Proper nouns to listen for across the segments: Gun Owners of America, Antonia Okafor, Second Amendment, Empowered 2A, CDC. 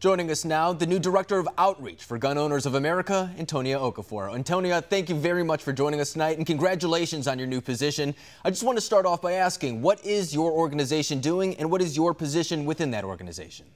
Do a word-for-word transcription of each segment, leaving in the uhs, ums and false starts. Joining us now, the new Director of Outreach for Gun Owners of America, Antonia Okafor. Antonia, thank you very much for joining us tonight, and congratulations on your new position. I just want to start off by asking, what is your organization doing, and what is your position within that organization?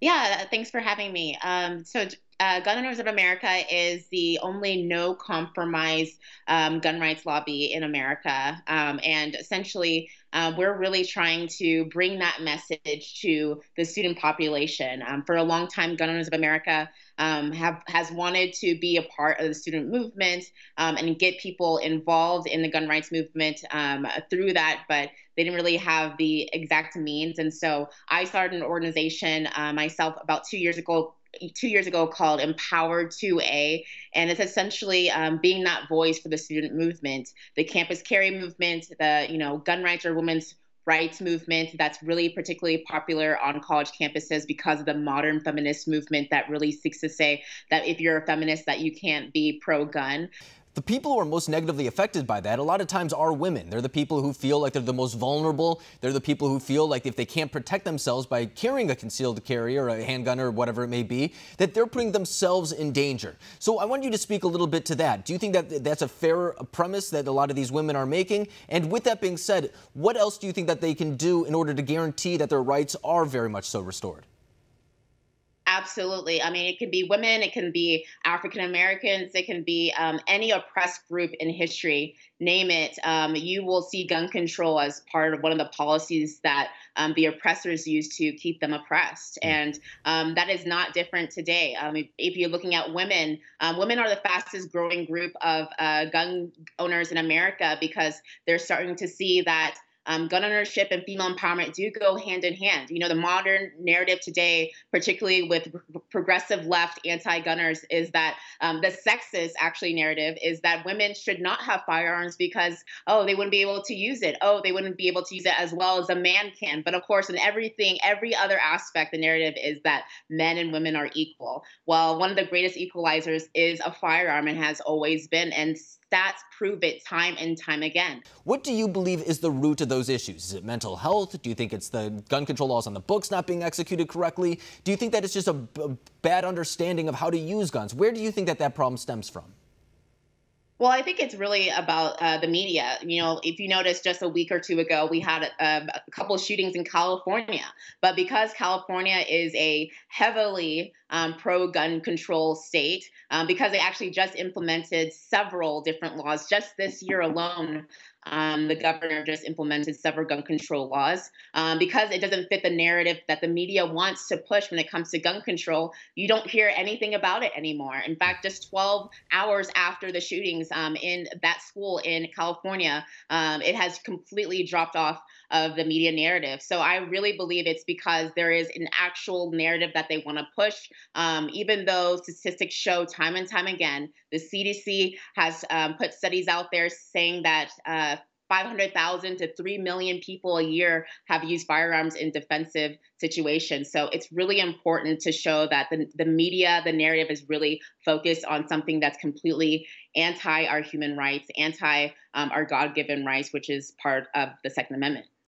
Yeah, thanks for having me. Um, so uh, Gun Owners of America is the only no-compromise um, gun rights lobby in America, um, and essentially, Uh, we're really trying to bring that message to the student population. Um, for a long time, Gun Owners of America um, have has wanted to be a part of the student movement um, and get people involved in the gun rights movement um, through that, but they didn't really have the exact means. And so I started an organization uh, myself about two years ago two years ago called Empowered two A, and it's essentially um, being that voice for the student movement, the campus carry movement, the you know gun rights or women's rights movement that's really particularly popular on college campuses because of the modern feminist movement that really seeks to say that if you're a feminist that you can't be pro-gun. The people who are most negatively affected by that a lot of times are women. They're the people who feel like they're the most vulnerable. They're the people who feel like if they can't protect themselves by carrying a concealed carry or a handgun or whatever it may be, that they're putting themselves in danger. So I want you to speak a little bit to that. Do you think that that's a fair premise that a lot of these women are making? And with that being said, what else do you think that they can do in order to guarantee that their rights are very much so restored? Absolutely. I mean, it can be women, it can be African Americans, it can be um, any oppressed group in history. Name it. Um, you will see gun control as part of one of the policies that um, the oppressors use to keep them oppressed. And um, that is not different today. Um, if, if you're looking at women, um, women are the fastest growing group of uh, gun owners in America because they're starting to see that Um, gun ownership and female empowerment do go hand in hand. You know, the modern narrative today, particularly with progressive left anti-gunners, is that um, the sexist actually narrative is that women should not have firearms because, oh, they wouldn't be able to use it. Oh, they wouldn't be able to use it as well as a man can. But of course, in everything, every other aspect, the narrative is that men and women are equal. Well, one of the greatest equalizers is a firearm and has always been. And stats prove it time and time again. What do you believe is the root of those issues? Is it mental health? Do you think it's the gun control laws on the books not being executed correctly? Do you think that it's just a b- bad understanding of how to use guns? Where do you think that that problem stems from? Well, I think it's really about uh, the media. You know, if you notice, just a week or two ago, we had a, a couple of shootings in California. But because California is a heavily um, pro-gun control state, um, because they actually just implemented several different laws just this year alone. Um, the governor just implemented several gun control laws um, because it doesn't fit the narrative that the media wants to push when it comes to gun control. You don't hear anything about it anymore. In fact, just twelve hours after the shootings um, in that school in California, um, it has completely dropped off of the media narrative. So I really believe it's because there is an actual narrative that they want to push, um, even though statistics show time and time again. The C D C has um, put studies out there saying that uh, five hundred thousand to three million people a year have used firearms in defensive situations. So it's really important to show that the, the media, the narrative is really focused on something that's completely anti our human rights, anti um, our God-given rights, which is part of the Second Amendment.